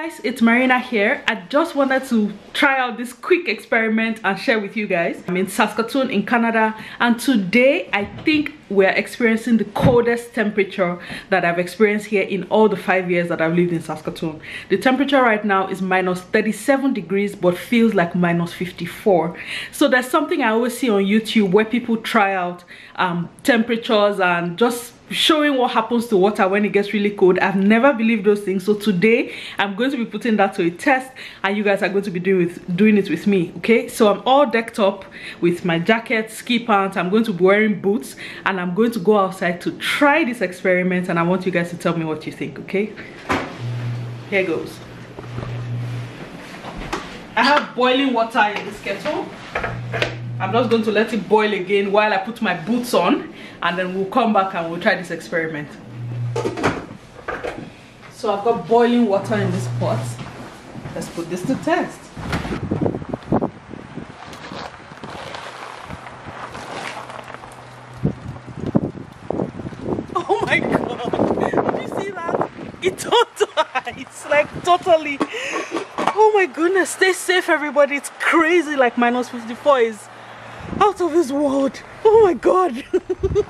Guys, it's Marina here. I just wanted to try out this quick experiment and share with you guys. I'm in Saskatoon in Canada, and today I think we're experiencing the coldest temperature that I've experienced here in all the 5 years that I've lived in Saskatoon. The temperature right now is -37 degrees but feels like -54. So there's something I always see on YouTube where people try out temperatures and just showing what happens to water when it gets really cold. I've never believed those things, so today I'm going to be putting that to a test and you guys are going to be doing it with me. Okay, so I'm all decked up with my jacket, ski pants, I'm going to be wearing boots, and I'm going to go outside to try this experiment, and I want you guys to tell me what you think. Okay, here goes. I have boiling water in this kettle. I'm just going to let it boil again while I put my boots on, and then we'll come back and we'll try this experiment. So I've got boiling water in this pot. Let's put this to test. Oh my god, did you see that? It's like totally, oh my goodness. Stay safe everybody, it's crazy. Like -54 is out of this world. Oh my god.